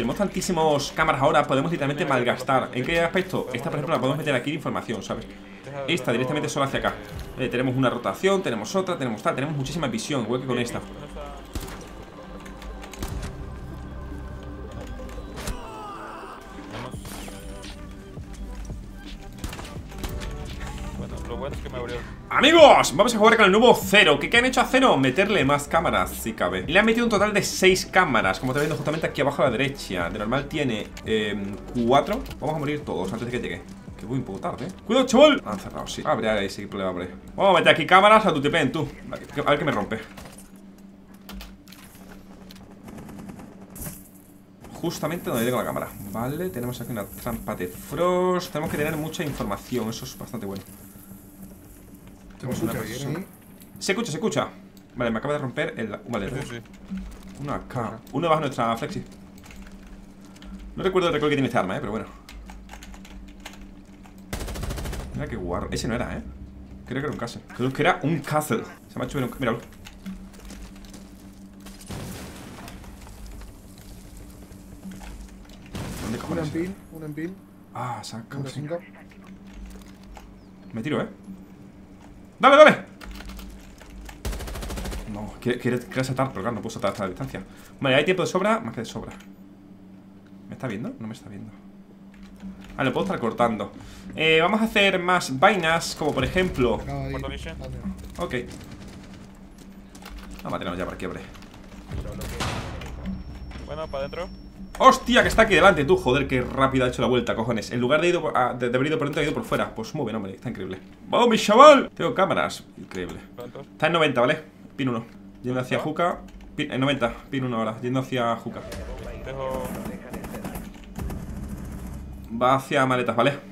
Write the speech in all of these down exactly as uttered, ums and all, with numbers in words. tenemos tantísimas cámaras ahora, podemos literalmente malgastar. ¿En qué aspecto? Esta, por ejemplo, la podemos meter aquí de información, ¿sabes? Esta directamente solo hacia acá. Eh, tenemos una rotación, tenemos otra, tenemos tal, tenemos muchísima visión, igual que con esta. Amigos, vamos a jugar con el nuevo Zero. ¿Qué, ¿Qué han hecho a Zero? Meterle más cámaras, si cabe. Y le han metido un total de seis cámaras, como está viendo justamente aquí abajo a la derecha. De normal tiene cuatro. Eh, Vamos a morir todos antes de que llegue. Que voy un poco tarde, ¿eh? ¡Cuidado, chaval! Han cerrado, sí. Abre ahí, sí, problema, abre. Vamos a meter aquí cámaras a tu tipen, tú. A ver qué me rompe. Justamente donde llega la cámara. Vale, tenemos aquí una trampa de Frost. Tenemos que tener mucha información, eso es bastante bueno. Tenemos una persona. ¿Sí? Se escucha, se escucha. Vale, me acaba de romper el... Vale, sí, sí. Uno acá. Uno bajo nuestra flexi. No recuerdo el recoil que tiene este arma, eh, pero bueno. Mira qué guarro. Ese no era, eh. Creo que era un castle. Creo que era un castle. Se me ha hecho ver un... Míralo. ¿Dónde cojones? Un empil, un empil. Ah, saca. Me tiro, eh. ¡Dale, dale! No, quiero saltar, pero claro, no puedo saltar hasta la distancia. Vale, hay tiempo de sobra, más que de sobra. ¿Me está viendo? No me está viendo. Ah, lo puedo estar cortando. Eh, vamos a hacer más vainas, como por ejemplo... Ok. Vamos a tenerlo ya para quiebre. Bueno, para adentro. ¡Hostia, que está aquí delante, tú! Joder, qué rápido ha hecho la vuelta, cojones. En lugar de, ido a, de, de haber ido por dentro, ha ido por fuera. Pues muy bien, hombre, está increíble. ¡Vamos, mi chaval! Tengo cámaras. Increíble. Está en noventa, ¿vale? Pin uno. Yendo hacia Juca. En noventa, pin uno ahora. Yendo hacia Juca. Va hacia maletas, ¿vale?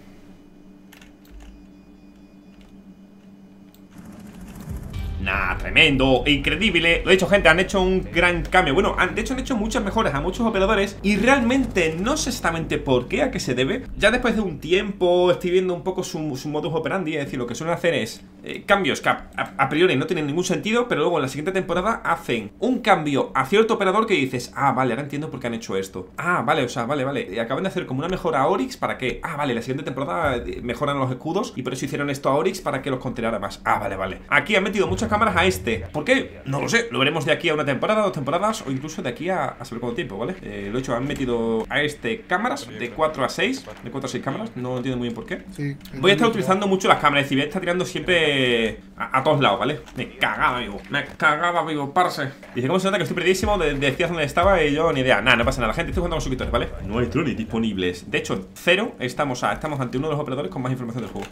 Nah, tremendo, increíble. Lo he dicho, gente, han hecho un gran cambio. Bueno, han, de hecho han hecho muchas mejoras a muchos operadores. Y realmente no sé exactamente por qué, a qué se debe. Ya después de un tiempo estoy viendo un poco su, su modus operandi. Es decir, lo que suelen hacer es eh, cambios que a, a, a priori no tienen ningún sentido. Pero luego en la siguiente temporada hacen un cambio a cierto operador que dices: ah, vale, ahora entiendo por qué han hecho esto. Ah, vale, o sea, vale, vale, y acaban de hacer como una mejora a Oryx para que... Ah, vale, la siguiente temporada mejoran los escudos y por eso hicieron esto a Oryx para que los controlara más. Ah, vale, vale. Aquí han metido muchas cámaras a este. ¿Por qué? No lo sé. Lo veremos de aquí a una temporada, dos temporadas o incluso de aquí a, a saber cuánto tiempo, ¿vale? Eh, lo he hecho, han metido a este cámaras de cuatro a seis. De cuatro a seis cámaras. No entiendo muy bien por qué. Sí, voy a estar utilizando mucho las cámaras. Es decir, voy a estar tirando siempre a, a todos lados, ¿vale? Me cagaba, amigo. Me cagaba, amigo, parce. Dice, ¿cómo se nota que estoy perdidísimo? De, decías dónde estaba y yo ni idea. Nada, no pasa nada. La gente, estoy jugando con suscriptores, ¿vale? No hay drones disponibles. De hecho, cero. Estamos, a, estamos ante uno de los operadores con más información del juego.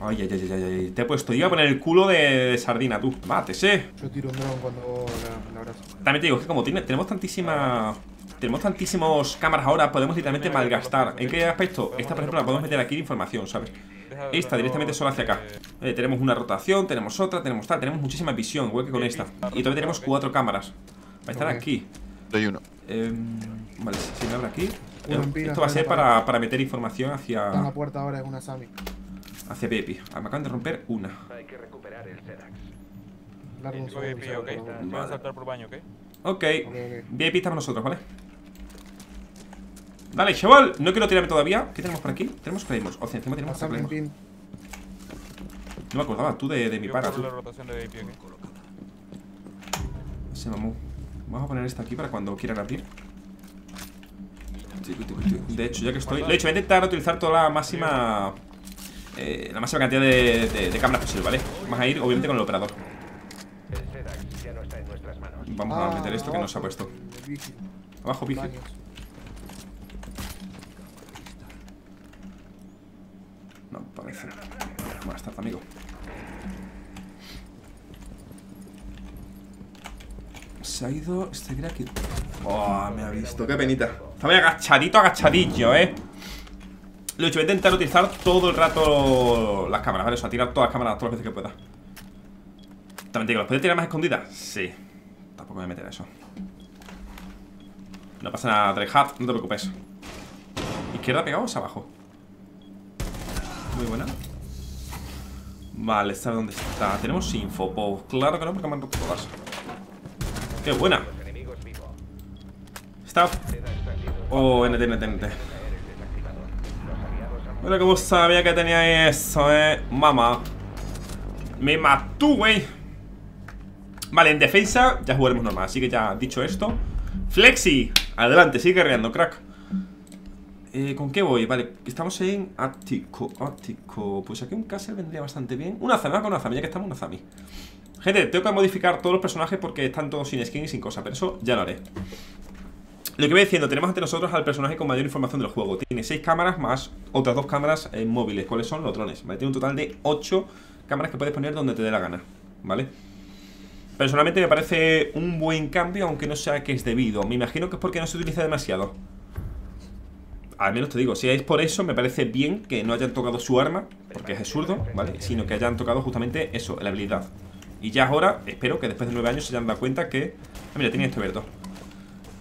Ay, ay, ay, ay, ay, te he puesto, iba a poner el culo de, de sardina, tú. Mátese. Yo tiro un dron cuando la abrazo. También te digo, es que como tiene, tenemos tantísima... Tenemos tantísimas cámaras ahora, podemos literalmente malgastar. ¿En qué aspecto? Esta, por ejemplo, la podemos meter aquí de información, ¿sabes? Esta directamente solo hacia acá. Eh, tenemos una rotación, tenemos otra, tenemos tal, tenemos muchísima visión, igual que con esta. Y todavía tenemos cuatro cámaras. Va a estar aquí. Doy uno. Eh, vale, si me abre aquí. Esto va a ser para, para meter información hacia... La puerta ahora es una Sami. Hacia P I P. Ah, me acaban de romper una. Hay que recuperar el Zedax. Vamos a saltar por baño, ¿ok? Ok. V I P estamos nosotros, ¿vale? Dale, chaval. No quiero tirarme todavía. ¿Qué tenemos por aquí? Tenemos Claymores. O sea, encima tenemos Claymores. No me acordaba tú de, de mi para, tú. Ese mamú. Vamos a poner esta aquí para cuando quieran abrir. De hecho, ya que estoy... De hecho, voy a intentar utilizar toda la máxima... Eh, la máxima cantidad de, de, de cámaras posible, ¿vale? Vamos a ir, obviamente, con el operador. Vamos a meter esto que nos ha puesto. Abajo, Vigil. No, parece. Buenas tardes, amigo. Se ha ido... Este era aquí. Oh, me ha visto. Qué penita. Está muy agachadito, agachadillo, ¿eh? Lo he hecho, voy a intentar utilizar todo el rato las cámaras, ¿vale? O sea, tirar todas las cámaras todas las veces que pueda. También digo, ¿las puedes tirar más escondidas? Sí. Tampoco me voy a meter a eso. No pasa nada, Dreadhat, no te preocupes. ¿Izquierda pegado o hacia abajo? Muy buena. Vale, ¿sabes dónde está? Tenemos info, pues claro que no, porque me han roto todas. ¡Qué buena! Está... Oh, N T, N T, N T. Bueno, como sabía que tenía eso, eh. Mamá. Me mató, güey. Vale, en defensa ya jugaremos normal. Así que ya dicho esto. Flexi, adelante, sigue guerreando, crack. Eh, ¿Con qué voy? Vale, estamos en ático, ático. Pues aquí un Castle vendría bastante bien. Una Zami, con una Zami, ya que estamos en una Zami. Gente, tengo que modificar todos los personajes porque están todos sin skin y sin cosa, pero eso ya lo haré. Lo que voy diciendo, tenemos ante nosotros al personaje con mayor información del juego. Tiene seis cámaras más otras dos cámaras eh, móviles. ¿Cuáles son? Los drones, ¿vale? Tiene un total de ocho cámaras que puedes poner donde te dé la gana, ¿vale? Personalmente me parece un buen cambio, aunque no sea que es debido. Me imagino que es porque no se utiliza demasiado. Al menos te digo, si es por eso, me parece bien que no hayan tocado su arma, porque es absurdo, ¿vale? Sino que hayan tocado justamente eso, la habilidad. Y ya ahora, espero que después de nueve años se hayan dado cuenta que... Ah, mira, tenía esto abierto.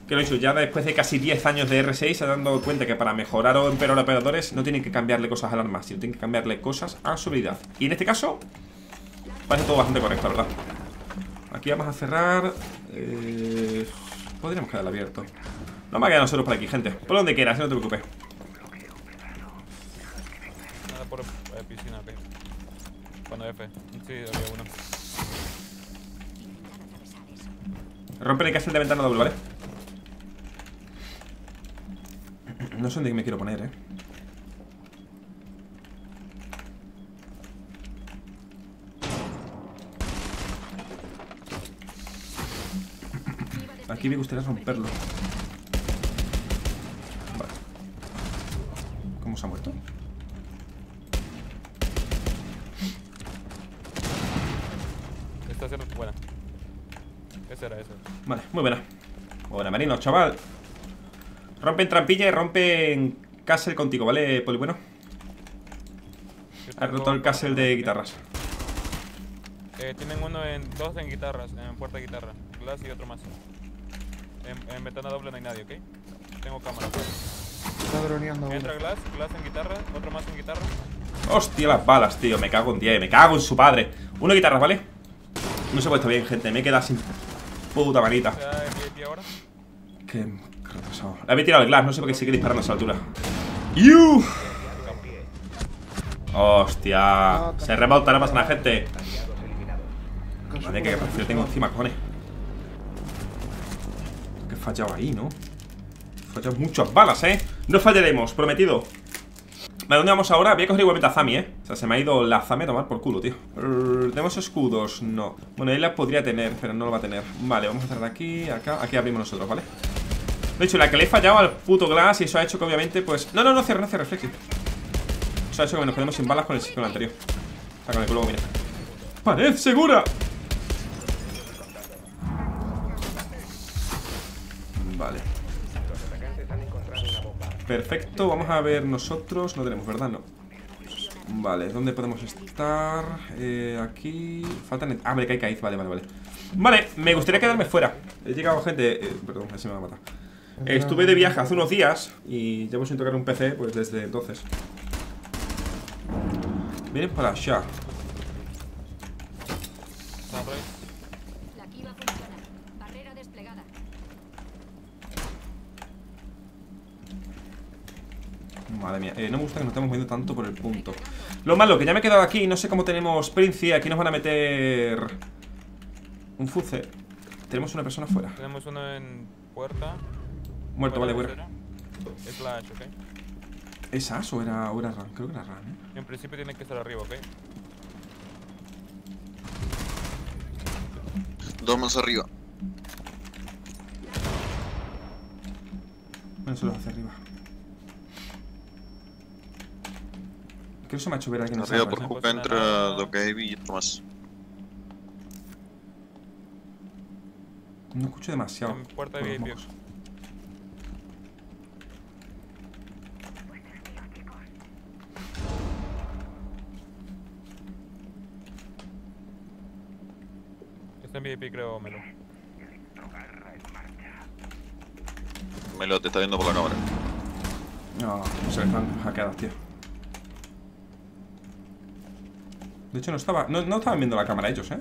Que lo he hecho ya después de casi diez años de R seis, se han dado cuenta que para mejorar o empeorar operadores no tienen que cambiarle cosas al arma, sino tienen que cambiarle cosas a su habilidad. Y en este caso, parece todo bastante correcto, ¿verdad? Aquí vamos a cerrar. eh, Podríamos quedarlo abierto. No me ha quedado nosotros por aquí, gente. Por donde quieras, no te preocupes. Nada por eh, piscina, P. Bueno, F. Sí, había uno. Romper el castle de ventana doble, ¿vale? No sé dónde me quiero poner, eh. Aquí me gustaría romperlo. Vale. ¿Cómo se ha muerto? Esta es buena. Esa era esa. Vale, muy buena. Buena, Marino, chaval. Rompen trampilla y rompen castle contigo, ¿vale, Poli? Bueno. Ha roto el castle de guitarras. Eh, tienen uno en dos en guitarras, en puerta de guitarra. Glass y otro más. En, en ventana doble no hay nadie, ¿ok? Tengo cámara. Está droneando. Entra Glass, Glass en guitarra, otro más en guitarra. Hostia, las balas, tío. Me cago en diez, me cago en su padre. Uno de guitarras, ¿vale? No se ha puesto bien, gente. Me he quedado sin puta manita. Qué retrasado. Le había tirado el Glass, no sé por qué sigue disparando a esa altura. ¡Yu! Hostia. Se remonta, no pasa nada, gente. Madre, que prefiero tengo encima, cojones. He fallado ahí, ¿no? He fallado muchas balas, ¿eh? No fallaremos, prometido. ¿A dónde vamos ahora? Voy a coger igualmente a Zami, ¿eh? O sea, se me ha ido la Zami a tomar por culo, tío. ¿Tenemos escudos? No. Bueno, él la podría tener, pero no lo va a tener. Vale, vamos a hacer de aquí, acá. Aquí abrimos nosotros, ¿vale? De hecho, la que le he fallado al puto Glass, y eso ha hecho que obviamente, pues... No, no, no, cierre, no cierre, flexi. Eso ha hecho que nos quedemos sin balas con el, con el anterior. O sea, con el culo, mira. ¡Pared segura! Vale. Perfecto, vamos a ver nosotros. No tenemos, ¿verdad? No. Vale, ¿dónde podemos estar? Eh, aquí... Faltan... Ah, vale, que hay caíz, vale, vale, vale. Vale, me gustaría quedarme fuera. He llegado gente... Eh, perdón, ese me va a matar. Eh, estuve de viaje hace unos días y llevo sin tocar un P C, pues desde entonces. Vienen para allá. Madre mía, eh, no me gusta que nos estemos moviendo tanto por el punto. Lo malo, que ya me he quedado aquí. No sé cómo tenemos Princi, aquí nos van a meter un fuce. Tenemos una persona fuera. Tenemos uno en puerta. Muerto, vale, fuera. Es la H, ¿ok? ¿Es As o era, o era Ran? Creo que era Ran, ¿eh? En principio tiene que estar arriba, ¿ok? Dos más arriba. Bueno, se los hace arriba. Creo que se me ha hecho ver aquí en el arriba por Juca entra Dokevi y otro más. No escucho demasiado. En puerta de V I P. Está en V I P, creo, Melo. Melo, te está viendo por la cámara. No, no se están hackeadas, tío. De hecho no estaba, no, no estaban viendo la cámara ellos, ¿eh?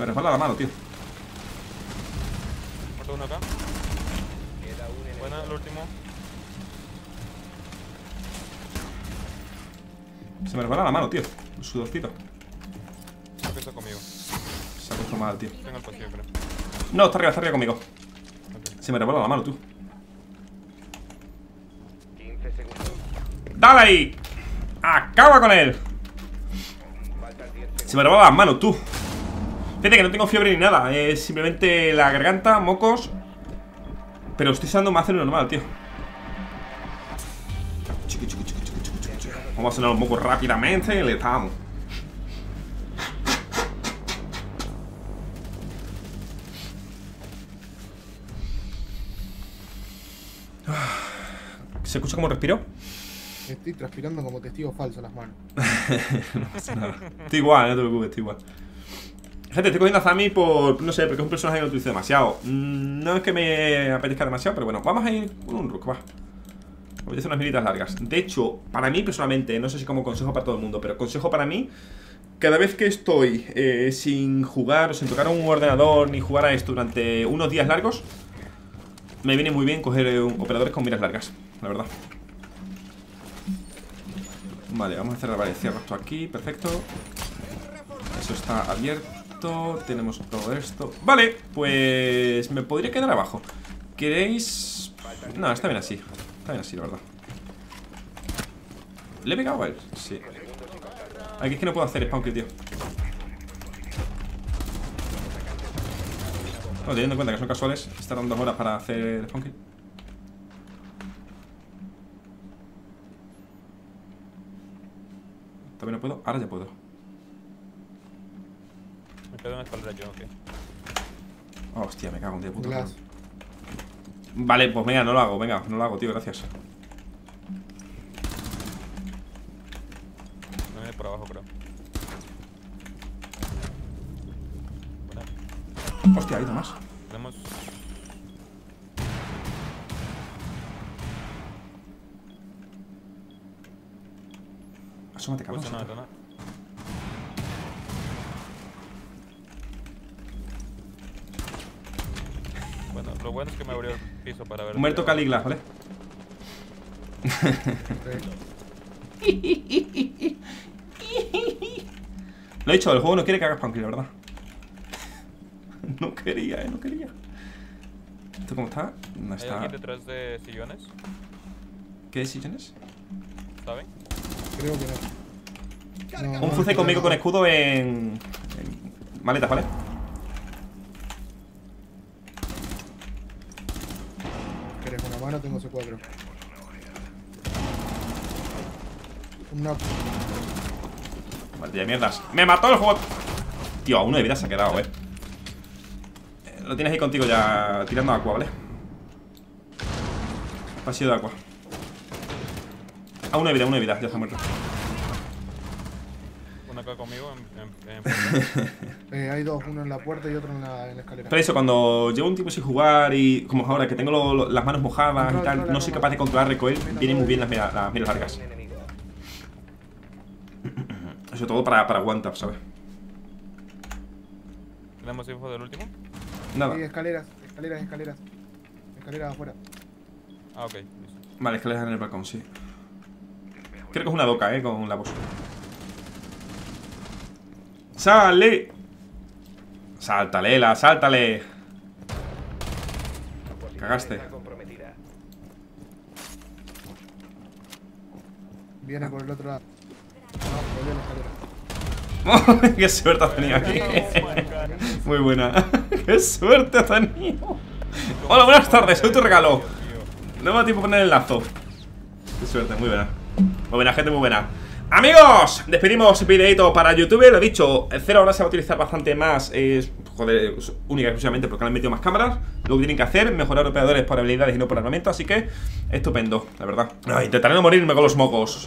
Se me resbala la mano, tío. Muerto uno acá. Buena, el último. Se me resbala la mano, tío. Un sudorcito. Creo que está conmigo. Se ha puesto mal, tío. Tengo el pasillo, creo. No, está arriba, está arriba conmigo. Okay. Se me resbala la mano, tú. quince segundos. ¡Dale ahí! ¡Acaba con él! Se me resbala la mano, tú. Fíjate que no tengo fiebre ni nada. Es simplemente la garganta, mocos. Pero estoy usando más de lo normal, tío. Vamos a sonar los mocos rápidamente y le damos. ¿Se escucha cómo respiro? Estoy transpirando como testigo falso en las manos. No pasa nada. Estoy igual, no te preocupes, estoy igual. Gente, estoy cogiendo a Zami por... no sé, porque es un personaje que no utilizo demasiado. No es que me apetezca demasiado, pero bueno. Vamos a ir con un Rook, va. Voy a hacer unas militas largas. De hecho, para mí personalmente, no sé si como consejo para todo el mundo, pero consejo para mí, cada vez que estoy eh, sin jugar o sin tocar un ordenador ni jugar a esto durante unos días largos, me viene muy bien coger eh, operadores con miras largas, la verdad. Vale, vamos a cerrar, vale, cierro esto aquí, perfecto. Eso está abierto, tenemos todo esto. Vale, pues me podría quedar abajo. ¿Queréis...? No, está bien así, está bien así, la verdad. ¿Le he pegado a él? Sí. Aquí es que no puedo hacer spawn kill, tío. No, teniendo en cuenta que son casuales, estarán dos horas para hacer spawn kill. Todavía no puedo, ahora ya puedo. Me quedo en la espalda yo, ok. Oh, hostia, me cago en tío, puto. Vale, pues venga, no lo hago, venga, no lo hago, tío, gracias. No me voy por abajo, creo. Buena. Hostia, hay dos más. Tenemos... Asómate, cabrón. Bueno, lo bueno es que me abrió el piso para ver. Muerto Caliglas, ¿vale? Lo he dicho, el juego no quiere que hagas spawn kill, la verdad. No quería, eh, no quería. ¿Esto cómo está? No está. ¿Hay alguien detrás de sillones? ¿Qué sillones? ¿Saben? Creo que no. No, un fuce conmigo con escudo en, en maletas, ¿vale? ¿Querés una mano? Tengo C cuatro. Un knock. Maldita mierdas. ¡Me mató el juego! Tío, a uno de vida se ha quedado, eh. Lo tienes ahí contigo ya, tirando agua, ¿vale? Pasillo de agua. Ah, una vida, una vida, ya está muerto. Una acá conmigo en, en, en... eh, hay dos, uno en la puerta y otro en la, en la escalera. Pero eso, cuando llevo un tiempo sin jugar y como ahora que tengo lo, lo, las manos mojadas no, y tal, no, no, no, no soy capaz de controlar recoil, vienen muy bien las miras, las miras largas. Eso todo para, para one-tap, ¿sabes? ¿Tenemos info del último? Nada. Sí, escaleras, escaleras, escaleras. Escaleras afuera. Ah, ok. Vale, escaleras en el balcón, sí. Creo que es una doca, eh, con la voz. ¡Sale! ¡Sáltale, la, sáltale! Cagaste. Viene por el otro lado. No, volvió a la escalera. ¡Qué suerte has tenido aquí! Muy buena. ¡Qué suerte has tenido! Hola, buenas tardes, soy tu regalo. No me da tiempo a poner el lazo. ¡Qué suerte, muy buena! Muy buena, gente, muy buena. Amigos, despedimos videito para YouTube. Lo he dicho, Zero ahora se va a utilizar bastante más. eh, Joder, única y exclusivamente porque le han metido más cámaras. Lo que tienen que hacer, mejorar operadores por habilidades y no por armamento. Así que, estupendo, la verdad. Ay, intentaré no morirme con los mocos.